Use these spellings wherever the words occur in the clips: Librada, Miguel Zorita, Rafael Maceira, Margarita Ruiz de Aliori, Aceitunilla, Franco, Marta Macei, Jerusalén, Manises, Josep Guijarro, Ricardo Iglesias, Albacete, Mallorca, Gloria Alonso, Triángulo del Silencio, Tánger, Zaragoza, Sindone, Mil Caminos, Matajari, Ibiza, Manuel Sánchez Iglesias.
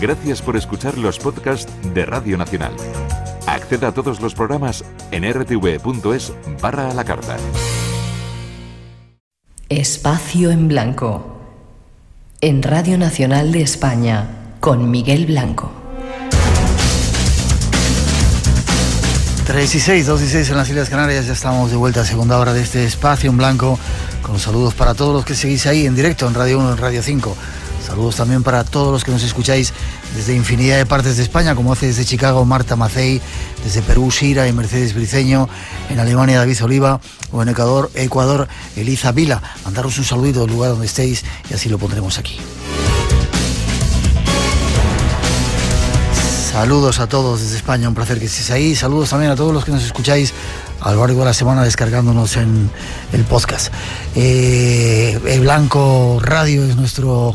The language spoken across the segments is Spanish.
Gracias por escuchar los podcasts de Radio Nacional. Acceda a todos los programas en rtv.es/a la carta. Espacio en Blanco. En Radio Nacional de España, con Miguel Blanco. 3 y 6, 2 y 6 en las Islas Canarias, ya estamos de vuelta a segunda hora de este Espacio en Blanco, con saludos para todos los que seguís ahí en directo, en Radio 1, en Radio 5. Saludos también para todos los que nos escucháis desde infinidad de partes de España, como hace desde Chicago Marta Macei, desde Perú Shira y Mercedes Briceño, en Alemania David Oliva, o en Ecuador Eliza Vila. Mandaros un saludito del lugar donde estéis y así lo pondremos aquí. Saludos a todos desde España, un placer que estéis ahí. Saludos también a todos los que nos escucháis a lo largo de la semana descargándonos en el podcast. El Blanco Radio es nuestro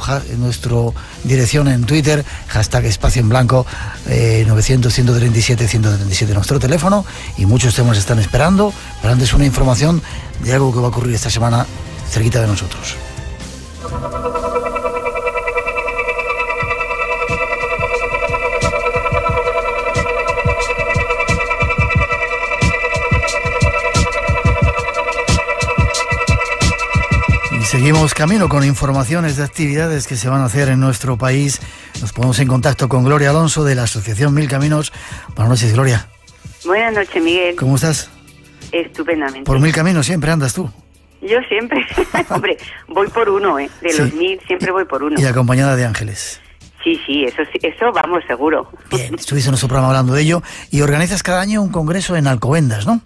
dirección en Twitter, hashtag Espacio en Blanco, 900-137-137 nuestro teléfono, y muchos temas están esperando, pero antes una información de algo que va a ocurrir esta semana cerquita de nosotros. Seguimos camino con informaciones de actividades que se van a hacer en nuestro país. Nos ponemos en contacto con Gloria Alonso de la Asociación Mil Caminos. Buenas noches, Gloria. Buenas noches, Miguel. ¿Cómo estás? Estupendamente. ¿Por Mil Caminos siempre andas tú? Yo siempre. Hombre, voy por uno, ¿eh? De sí. Los mil siempre voy por uno. Y acompañada de ángeles. Sí, eso vamos seguro. Bien, estuviste en nuestro programa hablando de ello. Y organizas cada año un congreso en Alcobendas, ¿no?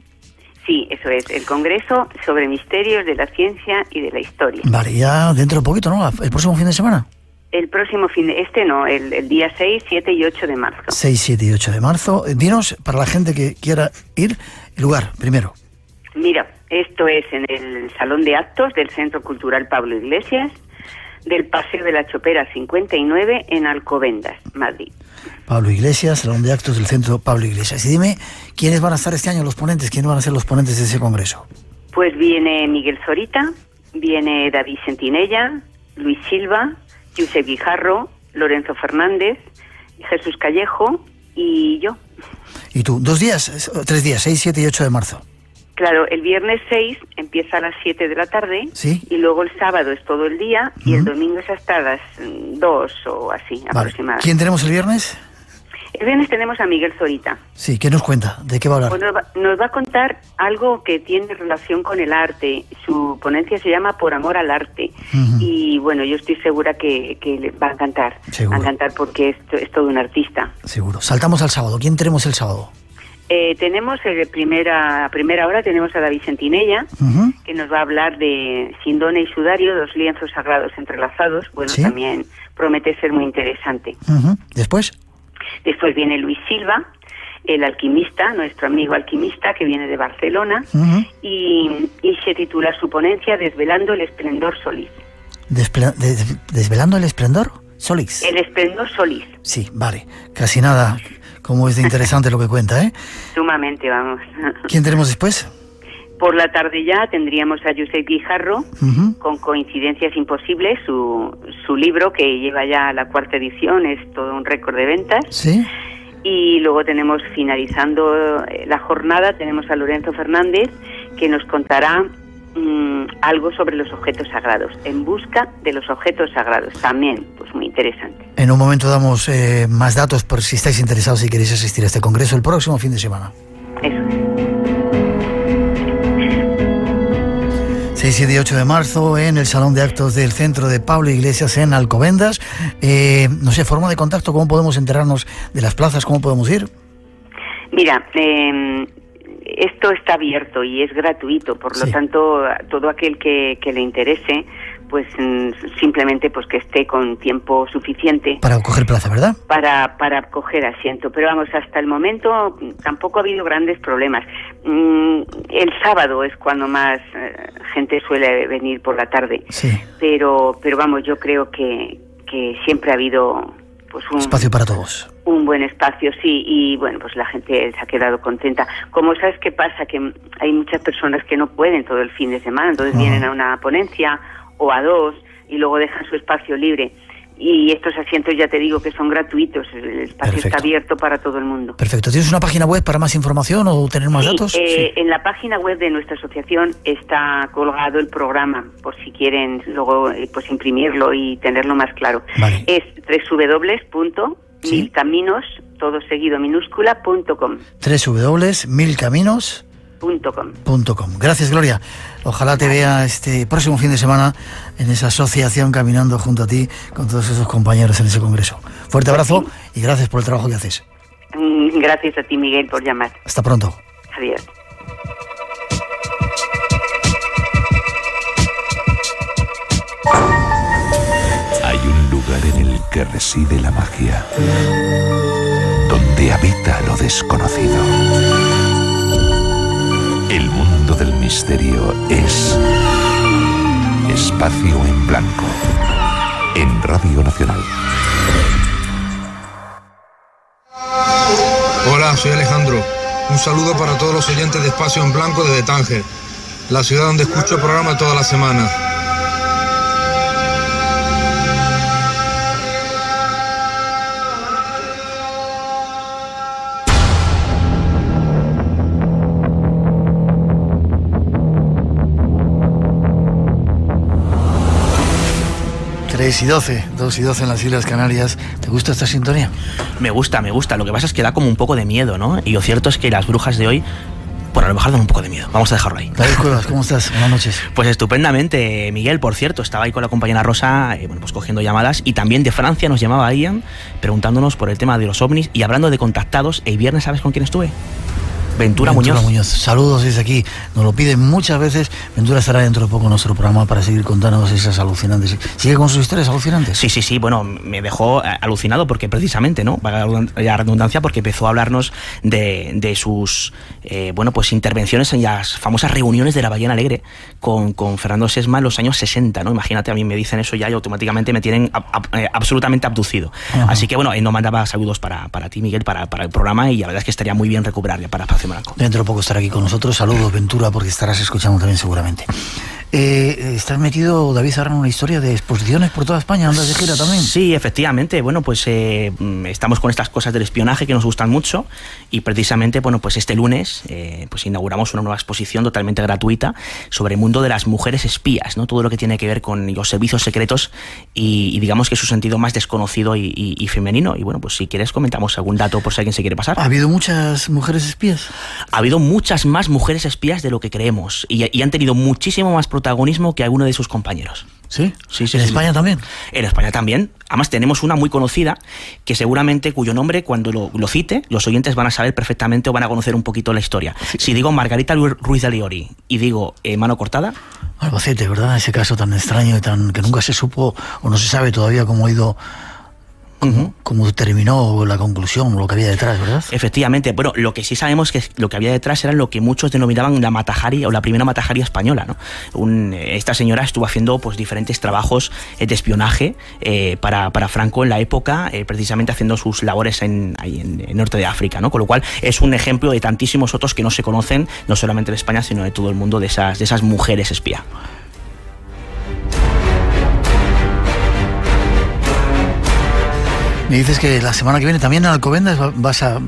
Sí, eso es, el Congreso sobre Misterios de la Ciencia y de la Historia. Vale, ya dentro de poquito, ¿no? ¿El próximo fin de semana? El próximo fin de... Este no, el día 6, 7 y 8 de marzo. 6, 7 y 8 de marzo. Dinos, para la gente que quiera ir, el lugar, primero. Mira, esto es en el Salón de Actos del Centro Cultural Pablo Iglesias, del Paseo de la Chopera 59, en Alcobendas, Madrid. Pablo Iglesias, Salón de Actos del Centro Pablo Iglesias. Y dime, ¿quiénes van a estar este año los ponentes? ¿Quiénes van a ser los ponentes de ese congreso? Pues viene Miguel Zorita, viene David Centinella, Luis Silva, Josep Guijarro, Lorenzo Fernández, Jesús Callejo y yo. ¿Y tú? ¿Dos días? ¿Tres días? 6, 7 y 8 de marzo. Claro, el viernes 6 empieza a las 7 de la tarde, ¿sí? Y luego el sábado es todo el día y el domingo es hasta las 2 o así, vale, aproximadamente. ¿Quién tenemos el viernes? El viernes tenemos a Miguel Zorita. Sí, ¿qué nos cuenta? ¿De qué va a hablar? Pues nos va a contar algo que tiene relación con el arte. Su ponencia se llama Por Amor al Arte. Y bueno, yo estoy segura que le va a encantar. Seguro. Va a encantar porque es todo un artista. Seguro. Saltamos al sábado. ¿Quién tenemos el sábado? Tenemos primera hora, tenemos a David Centinella, que nos va a hablar de Sindone y Sudario, dos lienzos sagrados entrelazados. Bueno, ¿sí? También promete ser muy interesante. Después viene Luis Silva, el alquimista, nuestro amigo alquimista, que viene de Barcelona, y se titula su ponencia Desvelando el Esplendor Solís. ¿Desvelando el Esplendor Solís? El Esplendor Solís. Sí, vale, casi nada... Como es de interesante lo que cuenta, ¿eh? Sumamente, vamos. ¿Quién tenemos después? Por la tarde ya tendríamos a Josep Guijarro, con Coincidencias Imposibles, su libro que lleva ya la cuarta edición, es todo un récord de ventas. Sí. Y luego tenemos, finalizando la jornada, tenemos a Lorenzo Fernández, que nos contará algo sobre los objetos sagrados, en busca de los objetos sagrados, también pues muy interesante. En un momento damos más datos por si estáis interesados y queréis asistir a este congreso el próximo fin de semana. Eso es. 6 y 8 de marzo en el Salón de Actos del Centro de Pablo Iglesias en Alcobendas. No sé, forma de contacto, ¿cómo podemos enterarnos de las plazas? ¿Cómo podemos ir? Mira, esto está abierto y es gratuito, por lo tanto, todo aquel que le interese, pues simplemente pues que esté con tiempo suficiente. Para coger plaza, ¿verdad? Para coger asiento, pero vamos, hasta el momento tampoco ha habido grandes problemas. El sábado es cuando más gente suele venir por la tarde, pero vamos, yo creo que siempre ha habido... Pues un espacio para todos. Un buen espacio, sí, y bueno, pues la gente se ha quedado contenta. Como sabes qué pasa, que hay muchas personas que no pueden todo el fin de semana, entonces vienen a una ponencia o a dos y luego dejan su espacio libre. Y estos asientos, ya te digo, que son gratuitos. El espacio está abierto para todo el mundo. Perfecto. ¿Tienes una página web para más información o tener más datos? Sí. En la página web de nuestra asociación está colgado el programa, por si quieren luego pues imprimirlo y tenerlo más claro. Vale. Es www.milcaminos.com. www.milcaminos.com. Gracias, Gloria. Ojalá te vea este próximo fin de semana en esa asociación caminando junto a ti con todos esos compañeros en ese congreso. Fuerte abrazo y gracias por el trabajo que haces. Gracias a ti, Miguel, por llamar. Hasta pronto. Adiós. Hay un lugar en el que reside la magia, donde habita lo desconocido. El mundo del misterio es Espacio en Blanco, en Radio Nacional. Hola, soy Alejandro. Un saludo para todos los oyentes de Espacio en Blanco desde Tánger, la ciudad donde escucho el programa todas las semanas. Es 2:12 en las Islas Canarias. ¿Te gusta esta sintonía? Me gusta. Lo que pasa es que da como un poco de miedo, ¿no? Y lo cierto es que las brujas de hoy, por a lo mejor, dan un poco de miedo. Vamos a dejarlo ahí. David Cuevas, ¿cómo estás? Buenas noches. Pues estupendamente, Miguel. Por cierto, estaba ahí con la compañera Rosa, bueno, pues cogiendo llamadas, y también de Francia nos llamaba Ian, preguntándonos por el tema de los ovnis, y hablando de contactados, el viernes, ¿sabes con quién estuve? Ventura Muñoz. Saludos desde aquí. Nos lo piden muchas veces. Ventura estará dentro de poco en nuestro programa para seguir contándonos esas alucinantes. ¿Sigue con sus historias alucinantes? Sí. Bueno, me dejó alucinado porque precisamente, ¿no? Para la redundancia, porque empezó a hablarnos de sus, bueno, pues intervenciones en las famosas reuniones de la Ballena Alegre con Fernando Sesma en los años 60, ¿no? Imagínate, a mí me dicen eso ya y automáticamente me tienen absolutamente abducido. Ajá. Así que, bueno, él nos mandaba saludos para ti, Miguel, para el programa, y la verdad es que estaría muy bien recuperarle para Espacio Blanco. Dentro de poco estará aquí con nosotros. Saludos, Ventura, porque estarás escuchando también seguramente. ¿Estás metido, David, ahora en una historia de exposiciones por toda España? ¿Andas de gira también? Sí, efectivamente. Bueno, pues estamos con estas cosas del espionaje que nos gustan mucho, y precisamente, bueno, pues este lunes pues inauguramos una nueva exposición totalmente gratuita sobre el mundo de las mujeres espías, ¿no? Todo lo que tiene que ver con los servicios secretos y digamos que su sentido más desconocido y femenino. Y bueno, pues si quieres comentamos algún dato por si alguien se quiere pasar. ¿Ha habido muchas mujeres espías? Ha habido muchas más mujeres espías de lo que creemos, y han tenido muchísimo más protagonismo que alguno de sus compañeros. Sí. ¿En España también? En España también. Además tenemos una muy conocida que seguramente, cuyo nombre cuando lo cite los oyentes van a saber perfectamente o van a conocer un poquito la historia. Sí. Si digo Margarita Ruiz de Aliori y digo Mano Cortada... Albacete, ¿verdad? Ese caso tan extraño y tan que nunca se supo o no se sabe todavía cómo ha ido... Como terminó la conclusión, lo que había detrás, ¿verdad? Efectivamente, bueno, lo que sí sabemos es que lo que había detrás era lo que muchos denominaban la Matajari o la primera Matajari española, ¿no? Esta señora estuvo haciendo pues diferentes trabajos de espionaje para Franco en la época, precisamente haciendo sus labores ahí en el norte de África, ¿no? Con lo cual es un ejemplo de tantísimos otros que no se conocen, no solamente en España, sino de todo el mundo, de esas mujeres espía. Me dices que la semana que viene también en Alcobendas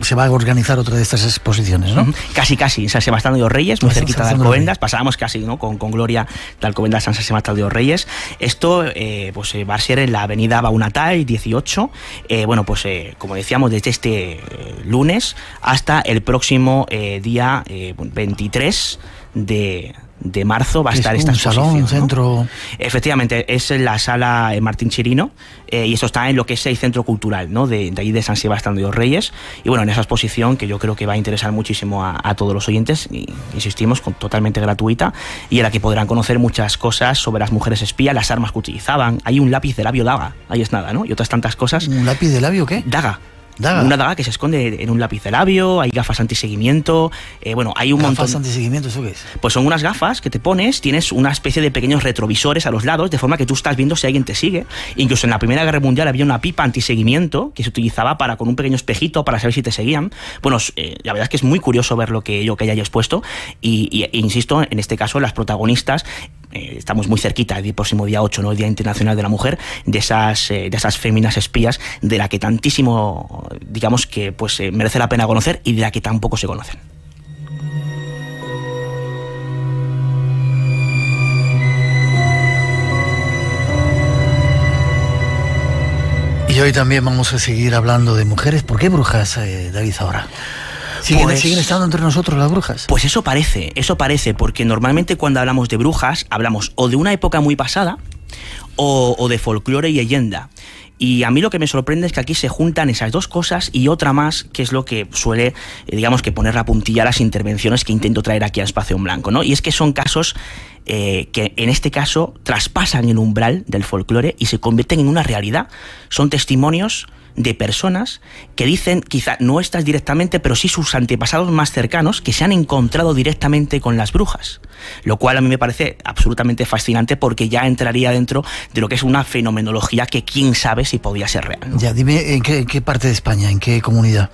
se va a organizar otra de estas exposiciones, ¿no? Casi. En San Sebastián de los Reyes, muy cerquita de Alcobendas. Pasábamos casi, ¿no? con Gloria de Alcobendas a San Sebastián de los Reyes. Esto pues va a ser en la avenida Baunatal 18. Bueno, pues como decíamos, desde este lunes hasta el próximo día 23 de marzo va a estar esta exposición. ¿Es un salón, centro? Efectivamente, es en la sala Martín Chirino, y eso está en lo que es el Centro Cultural, ¿no? de ahí de San Sebastián de los Reyes. Y bueno, en esa exposición que yo creo que va a interesar muchísimo a todos los oyentes, y insistimos, totalmente gratuita, y en la que podrán conocer muchas cosas sobre las mujeres espías, las armas que utilizaban. Hay un lápiz de labio daga, ahí es nada, ¿no? Y otras tantas cosas. ¿Un lápiz de labio qué? Daga. Una daga que se esconde en un lápiz de labio, hay gafas antiseguimiento, bueno, hay un montón... ¿Gafas antiseguimiento eso qué es? Pues son unas gafas que te pones, tienes una especie de pequeños retrovisores a los lados, de forma que tú estás viendo si alguien te sigue. Incluso en la Primera Guerra Mundial había una pipa antiseguimiento que se utilizaba con un pequeño espejito para saber si te seguían. Bueno, la verdad es que es muy curioso ver lo que hay expuesto, y insisto, en este caso las protagonistas estamos muy cerquita, el próximo día 8, ¿no?, el Día Internacional de la Mujer, de esas féminas espías de la que tantísimo, digamos que pues merece la pena conocer y de la que tampoco se conocen. Y hoy también vamos a seguir hablando de mujeres. ¿Por qué brujas, David, ahora? ¿Siguen estando entre nosotros las brujas? Pues eso parece, porque normalmente cuando hablamos de brujas, hablamos o de una época muy pasada o de folclore y leyenda. Y a mí lo que me sorprende es que aquí se juntan esas dos cosas y otra más, que es lo que suele, digamos, que poner la puntilla a las intervenciones que intento traer aquí al Espacio en Blanco, ¿no? Y es que son casos que, en este caso, traspasan el umbral del folclore y se convierten en una realidad. Son testimonios de personas que dicen, quizá no estas directamente, pero sí sus antepasados más cercanos, que se han encontrado directamente con las brujas, lo cual a mí me parece absolutamente fascinante, porque ya entraría dentro de lo que es una fenomenología que quién sabe si podía ser real, ¿no? Ya, dime, ¿en qué parte de España? ¿En qué comunidad?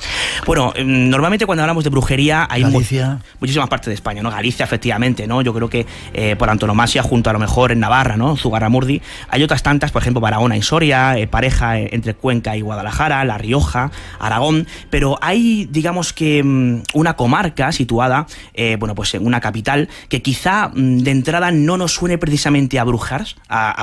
Bueno, normalmente cuando hablamos de brujería hay muchísimas partes de España, ¿no? Galicia, efectivamente, ¿no? Yo creo que por antonomasia, junto a lo mejor en Navarra, ¿no?, Zugarramurdi. Hay otras tantas, por ejemplo, Barahona y Soria, Pareja entre Cuenca y Guadalajara, La Rioja, Aragón, pero hay, digamos que, una comarca situada, bueno, pues en una capital que quizá de entrada no nos suene precisamente a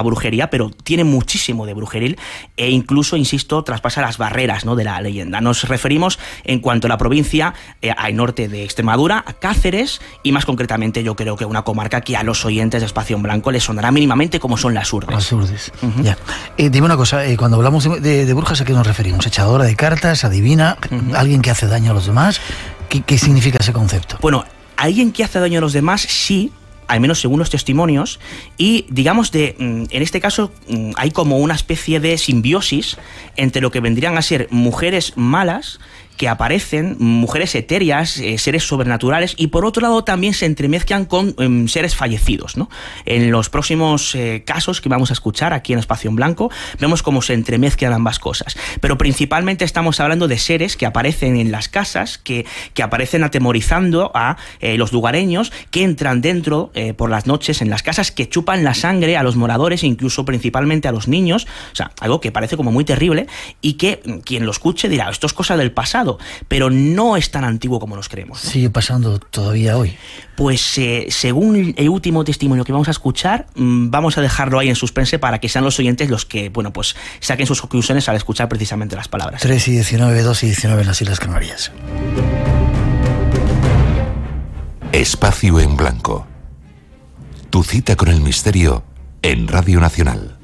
brujería, pero tiene muchísimo de brujeril e incluso, insisto, traspasa las barreras, ¿no?, de la leyenda. Nos referimos, en cuanto a la provincia, al norte de Extremadura, a Cáceres, y más concretamente yo creo que una comarca que a los oyentes de Espacio en Blanco les sonará mínimamente, como son las Hurdes. Las Hurdes. Uh-huh. Ya. Dime una cosa, cuando hablamos de brujas, ¿a qué nos referimos? Echadora de cartas, adivina, alguien que hace daño a los demás. ¿Qué significa ese concepto? Bueno, alguien que hace daño a los demás, sí, al menos según los testimonios, y digamos en este caso hay como una especie de simbiosis entre lo que vendrían a ser mujeres malas que aparecen, mujeres etéreas, seres sobrenaturales, y por otro lado también se entremezclan con seres fallecidos, ¿no? En los próximos casos que vamos a escuchar aquí en Espacio en Blanco, vemos cómo se entremezclan ambas cosas, pero principalmente estamos hablando de seres que aparecen en las casas, que aparecen atemorizando a los lugareños, que entran dentro por las noches en las casas, que chupan la sangre a los moradores, incluso principalmente a los niños. O sea, algo que parece como muy terrible y que quien lo escuche dirá, esto es cosa del pasado, pero no es tan antiguo como nos creemos, ¿no? ¿Sigue pasando todavía hoy? Pues según el último testimonio que vamos a escuchar, vamos a dejarlo ahí en suspense para que sean los oyentes los que, bueno, pues saquen sus conclusiones al escuchar precisamente las palabras. 3 y 19, 2 y 19 en las Islas Canarias. Espacio en Blanco. Tu cita con el misterio en Radio Nacional.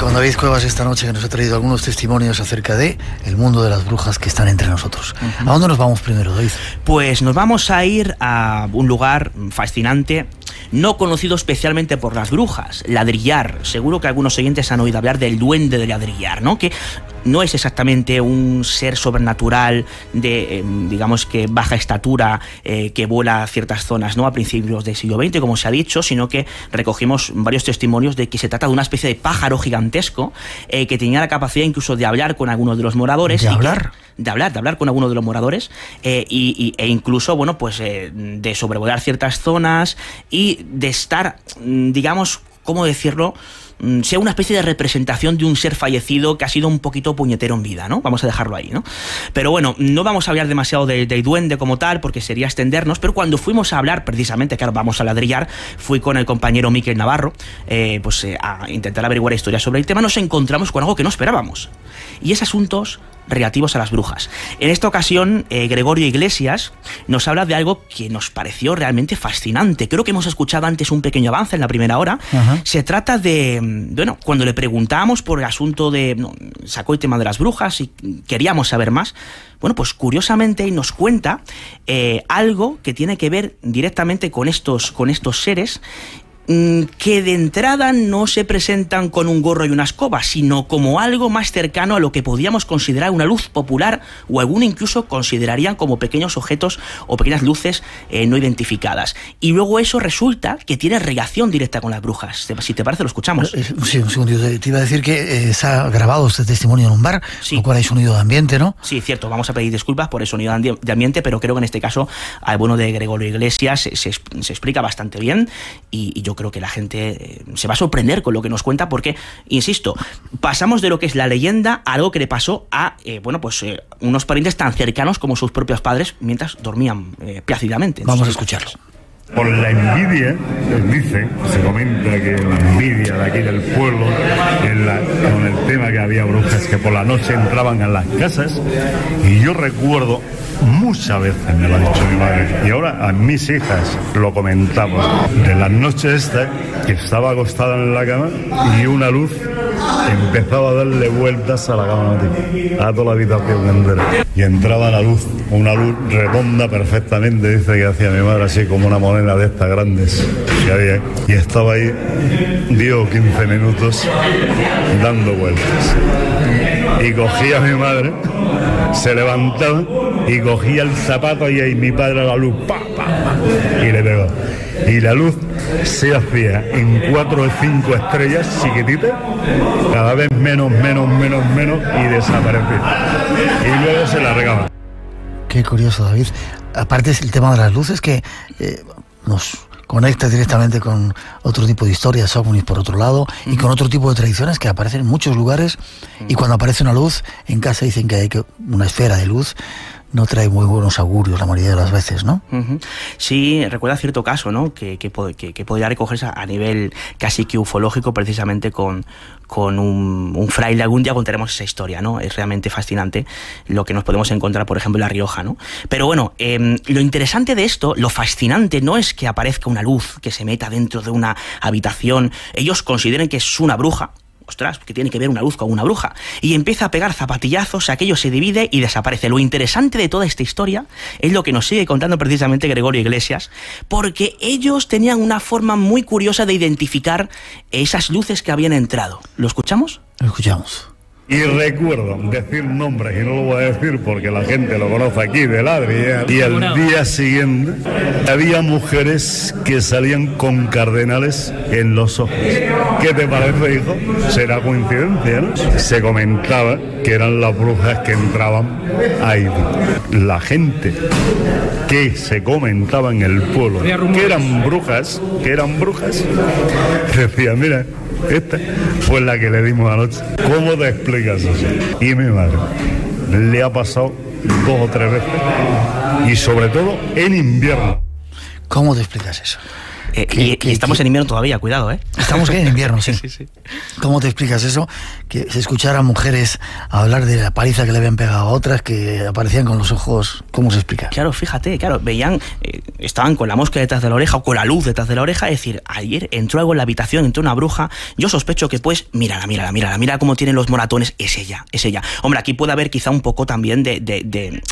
Con David Cuevas esta noche, que nos ha traído algunos testimonios acerca de el mundo de las brujas que están entre nosotros. Uh-huh. ¿A dónde nos vamos primero, David? Pues nos vamos a ir a un lugar fascinante, no conocido especialmente por las brujas, Ladrillar. Seguro que algunos oyentes han oído hablar del duende de Ladrillar, ¿no? Que no es exactamente un ser sobrenatural de, digamos que, baja estatura, que vuela a ciertas zonas, ¿no?, a principios del siglo XX, como se ha dicho, sino que recogimos varios testimonios de que se trata de una especie de pájaro gigantesco que tenía la capacidad incluso de hablar con algunos de los moradores. ¿De hablar? De hablar con algunos de los moradores e incluso, bueno, pues de sobrevolar ciertas zonas y de estar, digamos, ¿cómo decirlo?, sea una especie de representación de un ser fallecido que ha sido un poquito puñetero en vida, ¿no? Vamos a dejarlo ahí, ¿no? Pero bueno, no vamos a hablar demasiado del duende como tal, porque sería extendernos, pero cuando fuimos a hablar, precisamente, claro, vamos a Ladrillar, fui con el compañero Miguel Navarro, a intentar averiguar historias sobre el tema, nos encontramos con algo que no esperábamos, y es asuntos relativos a las brujas. En esta ocasión, Gregorio Iglesias nos habla de algo que nos pareció realmente fascinante. Creo que hemos escuchado antes un pequeño avance en la primera hora. Uh-huh. Se trata de, bueno, cuando le preguntábamos por el asunto de, no, sacó el tema de las brujas y queríamos saber más. Bueno, pues curiosamente nos cuenta algo que tiene que ver directamente con estos seres que de entrada no se presentan con un gorro y una escoba, sino como algo más cercano a lo que podríamos considerar una luz popular, o algunos incluso considerarían como pequeños objetos o pequeñas luces no identificadas. Y luego eso resulta que tiene relación directa con las brujas. Si te parece, lo escuchamos. Sí, un segundito. Te iba a decir que se ha grabado este testimonio en un bar, sí, lo cual hay sonido de ambiente, ¿no? Sí, cierto. Vamos a pedir disculpas por el sonido de ambiente, pero creo que en este caso al bueno de Gregorio Iglesias se explica bastante bien, y yo creo que la gente se va a sorprender con lo que nos cuenta, porque, insisto, pasamos de lo que es la leyenda a algo que le pasó a unos parientes tan cercanos como sus propios padres mientras dormían plácidamente. Vamos a escucharlo. Por la envidia, dice, se comenta que la envidia de aquí del pueblo, con el tema que había brujas que por la noche entraban a las casas, y yo recuerdo, muchas veces me lo ha dicho mi madre, y ahora a mis hijas lo comentamos, de la noche esta, que estaba acostada en la cama, y una luz empezaba a darle vueltas a la cama, a toda la habitación entera, y entraba la luz, una luz redonda perfectamente, dice que hacía mi madre, así como una moneda de estas grandes que había, y estaba ahí 10 o 15 minutos dando vueltas, y cogía a mi madre, se levantaba y cogía el zapato, y ahí mi padre a la luz, pa, pa, pa, y le pegó, y la luz se hacía en 4 o 5 estrellas chiquititas, cada vez menos, y desaparecía, y luego se largaba. Qué curioso, David. Aparte es el tema de las luces que nos conecta directamente con otro tipo de historias, ovnis por otro lado, y con otro tipo de tradiciones que aparecen en muchos lugares, y cuando aparece una luz en casa dicen que hay una esfera de luz. No trae muy buenos augurios la mayoría de las veces, ¿no? Uh-huh. Sí, recuerda cierto caso, ¿no? Que podría recogerse a nivel casi que ufológico, precisamente con un fraile. Algún día contaremos esa historia, ¿no? Es realmente fascinante lo que nos podemos encontrar, por ejemplo, en La Rioja, ¿no? Pero bueno, lo interesante de esto, lo fascinante, no es que aparezca una luz que se meta dentro de una habitación. Ellos consideren que es una bruja. Ostras, que tiene que ver una luz con una bruja. Y empieza a pegar zapatillazos, aquello se divide y desaparece. Lo interesante de toda esta historia es lo que nos sigue contando precisamente Gregorio Iglesias, porque ellos tenían una forma muy curiosa de identificar esas luces que habían entrado. ¿Lo escuchamos? Lo escuchamos. Y recuerdo decir nombres, y no lo voy a decir porque la gente lo conoce aquí, de Ladrillar. Y al día siguiente había mujeres que salían con cardenales en los ojos. ¿Qué te parece, hijo? Será coincidencia, ¿no? Se comentaba que eran las brujas que entraban ahí. La gente que se comentaba en el pueblo que eran brujas, decía, mira, esta fue la que le dimos anoche. ¿Cómo te explicas eso? Y mi madre le ha pasado 2 o 3 veces, y sobre todo en invierno. ¿Cómo te explicas eso? Estamos en invierno todavía, cuidado, ¿eh? Estamos en invierno, sí. ¿Cómo te explicas eso? Que se escucharan mujeres hablar de la paliza que le habían pegado a otras, que aparecían con los ojos. ¿Cómo se explica? Claro, fíjate, claro, veían, estaban con la mosca detrás de la oreja o con la luz detrás de la oreja, es decir, ayer entró algo en la habitación, entró una bruja, yo sospecho que pues, mírala, mira cómo tienen los moratones, es ella. Hombre, aquí puede haber quizá un poco también de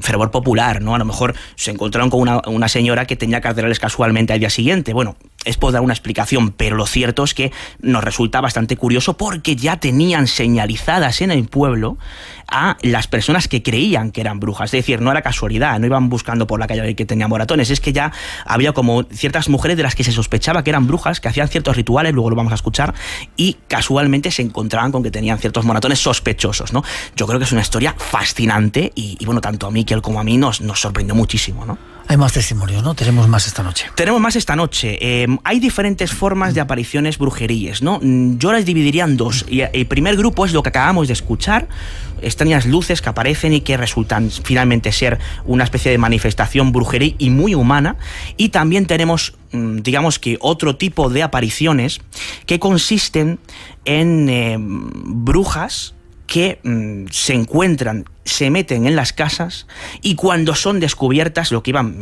fervor popular, ¿no? A lo mejor se encontraron con una señora que tenía cardenales casualmente al día siguiente. Bueno, es por dar una explicación, pero lo cierto es que nos resulta bastante curioso porque ya tenían señalizadas en el pueblo a las personas que creían que eran brujas. Es decir, no era casualidad, no iban buscando por la calle que tenía moratones, es que ya había como ciertas mujeres de las que se sospechaba que eran brujas, que hacían ciertos rituales, luego lo vamos a escuchar, y casualmente se encontraban con que tenían ciertos moratones sospechosos, ¿no? Yo creo que es una historia fascinante y bueno, tanto a Miquel como a mí nos sorprendió muchísimo, ¿no? Hay más testimonios, ¿no? Tenemos más esta noche. Hay diferentes formas de apariciones brujeríes, ¿no? Yo las dividiría en dos. Y el primer grupo es lo que acabamos de escuchar, extrañas luces que aparecen y que resultan finalmente ser una especie de manifestación brujería y muy humana. Y también tenemos, digamos que, otro tipo de apariciones que consisten en brujas que se encuentran se meten en las casas y cuando son descubiertas lo que iban,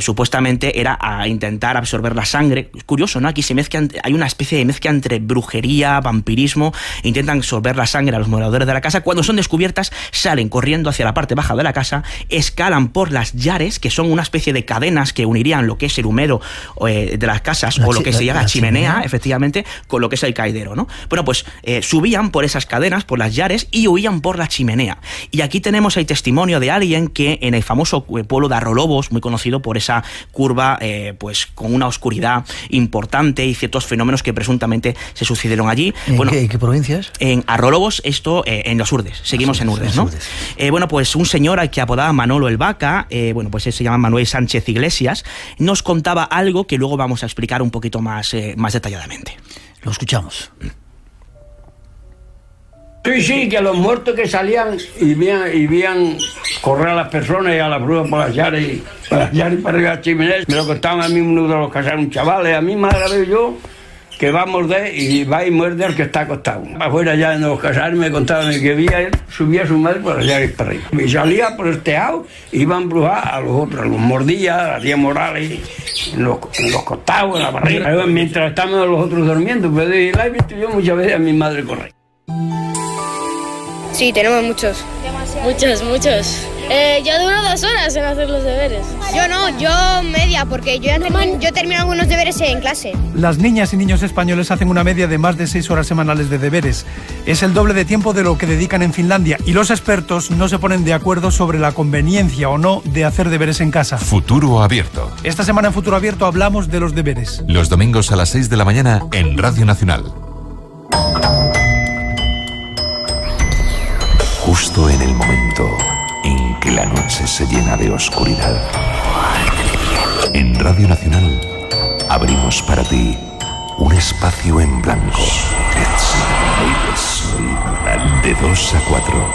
supuestamente era a intentar absorber la sangre. Es curioso, ¿no? Aquí se mezclan, hay una especie de mezcla entre brujería, vampirismo, intentan absorber la sangre a los moradores de la casa. Cuando son descubiertas salen corriendo hacia la parte baja de la casa, escalan por las llares, que son una especie de cadenas que unirían lo que es el humero de las casas o lo que sería la chimenea, efectivamente, con lo que es el caidero, ¿no? Bueno, pues subían por esas cadenas, por las llares y huían por la chimenea. Y aquí tenemos el testimonio de alguien que en el famoso pueblo de Arrolobos, muy conocido por esa curva pues con una oscuridad importante y ciertos fenómenos que presuntamente se sucedieron allí. ¿En qué provincias? En Arrolobos, esto en los Hurdes. Seguimos en Hurdes, ¿no? Bueno, pues un señor al que apodaba Manolo el Vaca, bueno, pues él se llama Manuel Sánchez Iglesias, nos contaba algo que luego vamos a explicar un poquito más detalladamente. Lo escuchamos. Sí, que a los muertos que salían y veían correr a las personas y a las brujas por las llaves y para arriba a las chimeneas. Me lo contaban a mí uno de los casaron chavales, a mí más grave yo, que va a morder y va y muerde al que está acostado. Afuera ya en los casares me contaban que él subía a su madre por las llaves para arriba. Y salía por el tejado, iban a brujar a los otros, los mordía, hacía morales en los costados, en la barriga. Mientras estaban los otros durmiendo, pues la he visto yo muchas veces a mi madre correr. Sí, tenemos muchos. Demasiado. Muchos. Yo duro 2 horas en hacer los deberes. Yo no, yo media, porque yo termino algunos deberes en clase. Las niñas y niños españoles hacen una media de más de 6 horas semanales de deberes. Es el doble de tiempo de lo que dedican en Finlandia. Y los expertos no se ponen de acuerdo sobre la conveniencia o no de hacer deberes en casa. Futuro Abierto. Esta semana en Futuro Abierto hablamos de los deberes. Los domingos a las 6 de la mañana en Radio Nacional. Justo en el momento en que la noche se llena de oscuridad, en Radio Nacional abrimos para ti un espacio en blanco de 2 a 4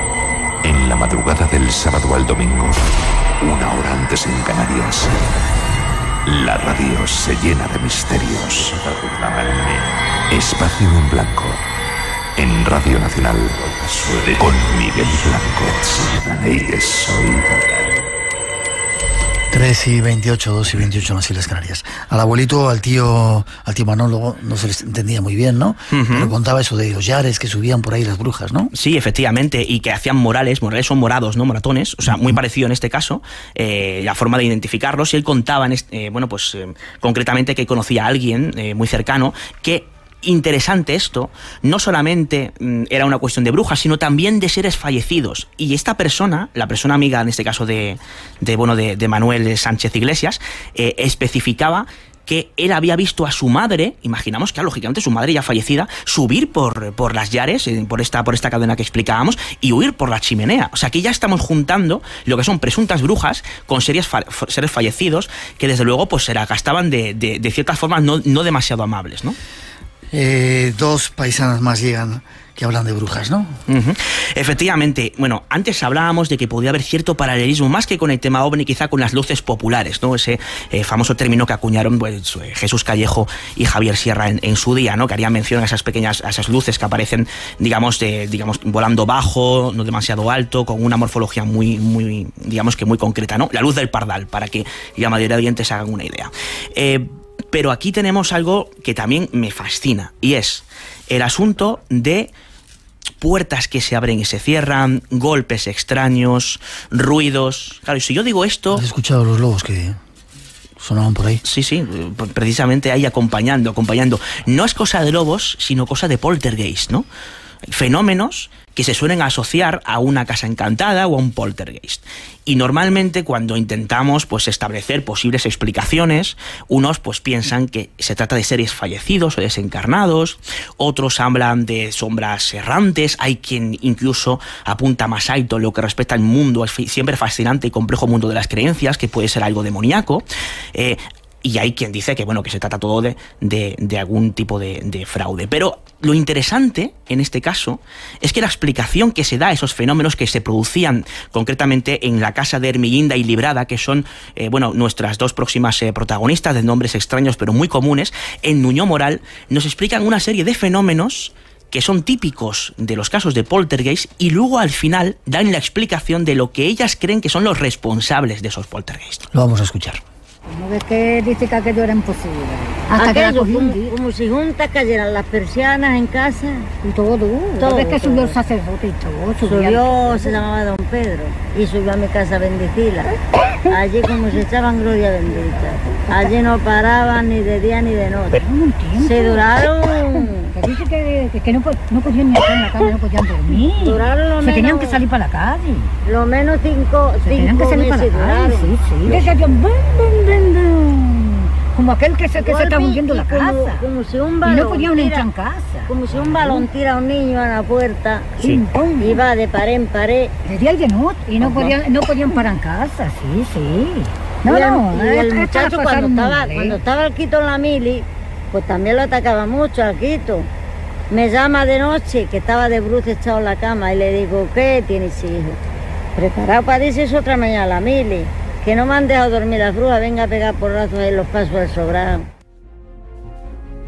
en la madrugada del sábado al domingo, 1 hora antes en Canarias. La radio se llena de misterios. Espacio en blanco en Radio Nacional, con Miguel Blanco. 3:28, 2:28 en las Islas Canarias. Al abuelito, al tío Manolo, no se les entendía muy bien, ¿no? Uh-huh. Pero contaba eso de los llares que subían por ahí las brujas, ¿no? Sí, efectivamente, y que hacían morales son morados, ¿no? Moratones, o sea, muy parecido en este caso, la forma de identificarlos. Y él contaba, concretamente que conocía a alguien muy cercano que... Interesante esto, no solamente era una cuestión de brujas, sino también de seres fallecidos. Y esta persona, la persona amiga en este caso de Manuel Sánchez Iglesias, especificaba que él había visto a su madre, imaginamos que lógicamente su madre ya fallecida, subir por las llares, por esta cadena que explicábamos, y huir por la chimenea. O sea, aquí ya estamos juntando lo que son presuntas brujas con seres fallecidos que desde luego pues se la gastaban de ciertas formas no demasiado amables, ¿no? 2 paisanas más llegan que hablan de brujas, ¿no? Uh-huh. Efectivamente. Bueno, antes hablábamos de que podía haber cierto paralelismo, más que con el tema ovni, quizá con las luces populares, ¿no? Ese famoso término que acuñaron pues, Jesús Callejo y Javier Sierra en su día, ¿no? Que harían mención a esas luces que aparecen, digamos, volando bajo, no demasiado alto, con una morfología muy, digamos que muy concreta, ¿no? La luz del pardal, para que la mayoría de oyentes hagan una idea. Pero aquí tenemos algo que también me fascina, y es el asunto de puertas que se abren y se cierran, golpes extraños, ruidos... Claro, y si yo digo esto... ¿Has escuchado los lobos que sonaban por ahí? Sí, precisamente ahí acompañando. No es cosa de lobos, sino cosa de poltergeist, ¿no? Fenómenos que se suelen asociar a una casa encantada o a un poltergeist. Y normalmente cuando intentamos pues establecer posibles explicaciones, unos pues piensan que se trata de seres fallecidos o desencarnados, otros hablan de sombras errantes, hay quien incluso apunta más alto en lo que respecta al mundo, siempre fascinante y complejo mundo de las creencias, que puede ser algo demoníaco. Y hay quien dice que bueno, que se trata todo de algún tipo de fraude. Pero lo interesante en este caso es que la explicación que se da a esos fenómenos que se producían concretamente en la casa de Hermilinda y Librada, que son nuestras 2 próximas protagonistas, de nombres extraños pero muy comunes, en Nuño Moral, nos explican una serie de fenómenos que son típicos de los casos de poltergeist, y luego al final dan la explicación de lo que ellas creen que son los responsables de esos poltergeist. Lo vamos a escuchar. ¿No ves que dice que aquello era imposible? Hasta aquello, que la cogí como si juntas cayeran las persianas en casa. Y todo. ¿No ves que subió el sacerdote y todo? Subió, se llamaba Don Pedro, y subió a mi casa a bendecirla. Allí como se echaban gloria bendita. Allí no paraban ni de día ni de noche. Se duraron... Dice que no podían ni estar en la calle, no podían dormir. Duraron lo menos... Se tenían que salir para la calle. Lo menos cinco tenían que salir para la calle, sí. Y decían, como aquel que se está hundiendo la casa. Como si un balón, y no podían entrar en casa. Como si un balón tira a un niño a la puerta, sí. Y va de pared en pared. De día y de noche, y no podían parar en casa, sí. Y el muchacho cuando estaba el Quito en la mili, pues también lo atacaba mucho al Quito. Me llama de noche, que estaba de bruces echado en la cama, y le digo, ¿qué tienes, hijo? Preparado para irse otra mañana a la mili, que no me han dejado dormir las brujas, venga a pegar porrazos en los pasos del sobrado.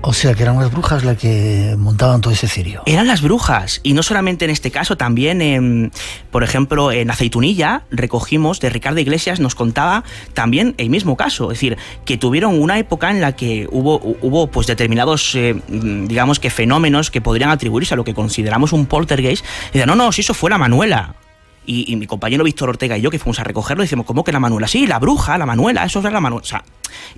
O sea, que eran las brujas las que montaban todo ese cirio. Eran las brujas, y no solamente en este caso, también, por ejemplo, en Aceitunilla recogimos de Ricardo Iglesias, nos contaba también el mismo caso, es decir, que tuvieron una época en la que hubo pues determinados, digamos que fenómenos que podrían atribuirse a lo que consideramos un poltergeist, y decían, no, si eso fue la Manuela. Y mi compañero Víctor Ortega y yo, que fuimos a recogerlo, decimos, ¿cómo que la Manuela? Sí, la bruja, la Manuela, eso era la Manuela. O sea,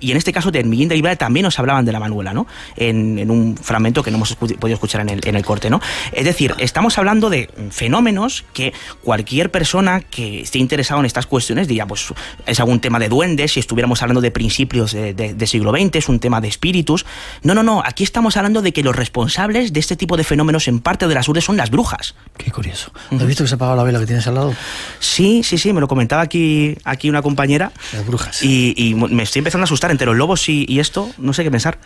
y en este caso de Hermillín de Ibarra también nos hablaban de la Manuela, ¿no? En un fragmento que no hemos podido escuchar en el corte, ¿no? Es decir, estamos hablando de fenómenos que cualquier persona que esté interesado en estas cuestiones diría, pues es algún tema de duendes, si estuviéramos hablando de principios de siglo XX, es un tema de espíritus. No, aquí estamos hablando de que los responsables de este tipo de fenómenos en parte de las Hurdes son las brujas. Qué curioso. ¿Has visto que se ha apagado la vela que tienes al lado? Sí, me lo comentaba aquí una compañera. Las brujas. Y me estoy empezando a asustar entre los lobos y esto, no sé qué pensar.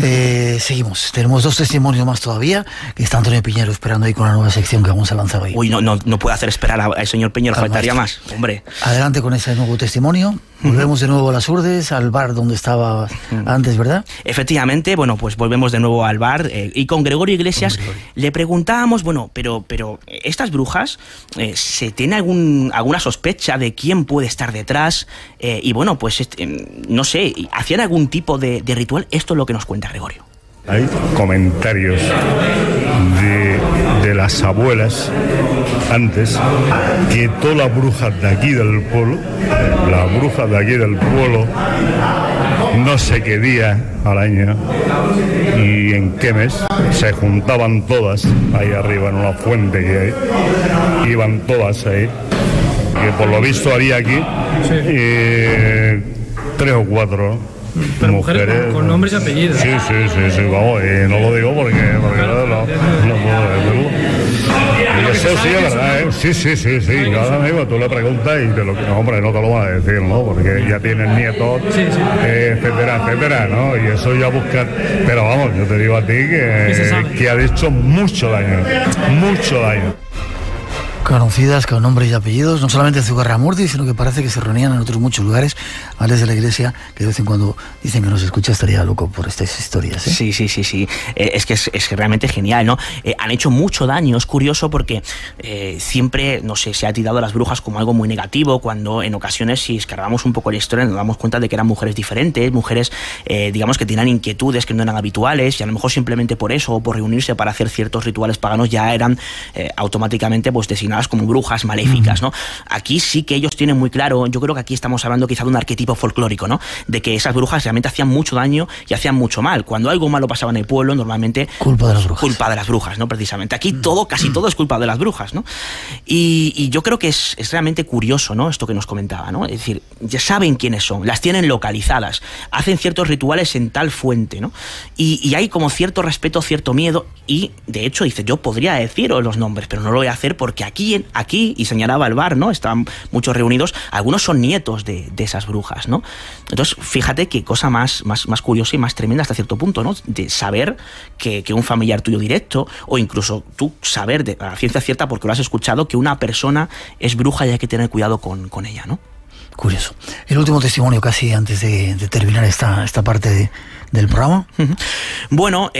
Seguimos, tenemos dos testimonios más todavía, que está Antonio Piñero esperando ahí con una nueva sección que vamos a lanzar hoy. Uy, no puedo hacer esperar al señor Piñero, faltaría más, hombre. Adelante con ese nuevo testimonio, volvemos de nuevo a las Hurdes, al bar donde estaba antes, ¿verdad? Efectivamente, bueno, pues volvemos de nuevo al bar, y con Gregorio Iglesias le preguntábamos, bueno, pero estas brujas, ¿se tiene alguna sospecha de quién puede estar detrás? Y bueno, pues no sé, ¿hacían algún tipo de ritual? Esto es lo que nos cuenta Gregorio. Hay comentarios de las abuelas antes que todas las brujas de aquí del pueblo, no sé qué día al año y en qué mes se juntaban todas ahí arriba en una fuente que hay, iban todas ahí, que por lo visto había aquí. Tres o cuatro mujeres con nombres y apellidos. Sí, vamos, y no lo digo porque no puedo decirlo. Y eso sí es verdad, ¿eh? Sí, cada amigo tú le preguntas y te lo... No, hombre, no te lo vas a decir, ¿no? Porque ya tienes nietos, etcétera, ¿no? Y eso ya buscar... Pero vamos, yo te digo a ti que ha hecho mucho daño. Conocidas con nombres y apellidos, no solamente Zugarramurdi, sino que parece que se reunían en otros muchos lugares, antes de la iglesia, que de vez en cuando dicen que nos escucha, estaría loco por estas historias, ¿eh? Sí. Es que realmente genial, ¿no? Han hecho mucho daño, es curioso porque siempre, no sé, se ha tirado a las brujas como algo muy negativo, cuando en ocasiones, si escarbamos un poco la historia, nos damos cuenta de que eran mujeres diferentes, mujeres, digamos, que tenían inquietudes que no eran habituales, y a lo mejor simplemente por eso, o por reunirse para hacer ciertos rituales paganos, ya eran automáticamente, pues, designadas como brujas maléficas, ¿no? Aquí sí que ellos tienen muy claro, yo creo que aquí estamos hablando quizá de un arquetipo folclórico, ¿no? De que esas brujas realmente hacían mucho daño y hacían mucho mal. Cuando algo malo pasaba en el pueblo, normalmente... Culpa de las brujas, ¿no? Precisamente. Aquí casi todo es culpa de las brujas, ¿no? Y yo creo que es realmente curioso, ¿no? Esto que nos comentaba, ¿no? Es decir, ya saben quiénes son, las tienen localizadas, hacen ciertos rituales en tal fuente, ¿no? Y hay como cierto respeto, cierto miedo, y de hecho dice, yo podría deciros los nombres, pero no lo voy a hacer porque aquí, y señalaba el bar, ¿no? Están muchos reunidos, algunos son nietos de esas brujas, ¿no? Entonces, fíjate qué cosa más curiosa y más tremenda hasta cierto punto, ¿no? De saber que un familiar tuyo directo, o incluso tú saber a ciencia cierta, porque lo has escuchado, que una persona es bruja y hay que tener cuidado con ella, ¿no? Curioso. El último testimonio, casi antes de terminar esta parte de, del programa. Bueno,